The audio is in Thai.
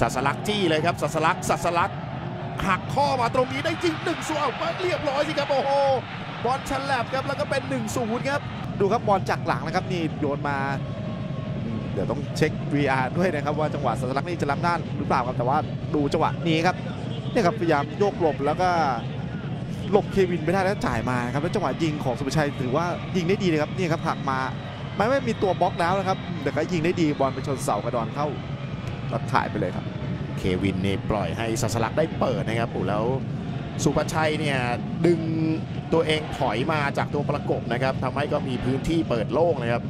ศาสลักจี้เลยครับศาสลักหักข้อมาตรงนี้ได้จริง1-0เรียบร้อยสิครับโอ้โหบอลฉลับครับแล้วก็เป็น1-0ครับดูครับบอลจากหลังนะครับนี่โยนมาเดี๋ยวต้องเช็ค VR ด้วยนะครับว่าจังหวะศาสลักนี่จะล้ำด้านหรือเปล่าครับแต่ว่าดูจังหวะนี้ครับนี่ครับพยายามโยกหลบแล้วก็หลบเควินไปได้แล้วจ่ายมาครับแล้วจังหวะยิงของสุภชัยถือว่ายิงได้ดีเลยครับนี่ครับหักมาไม่มีตัวบล็อกแล้วนะครับแต่ก็ยิงได้ดีบอลไปชนเสากระดอนเข้าตัดถ่ายไปเลยครับเควินเนี่ยปล่อยให้ศาสลักได้เปิดนะครับปู่แล้วสุภชัยเนี่ยดึงตัวเองถอยมาจากตัวประกบนะครับทำให้ก็มีพื้นที่เปิดโล่งนะครับ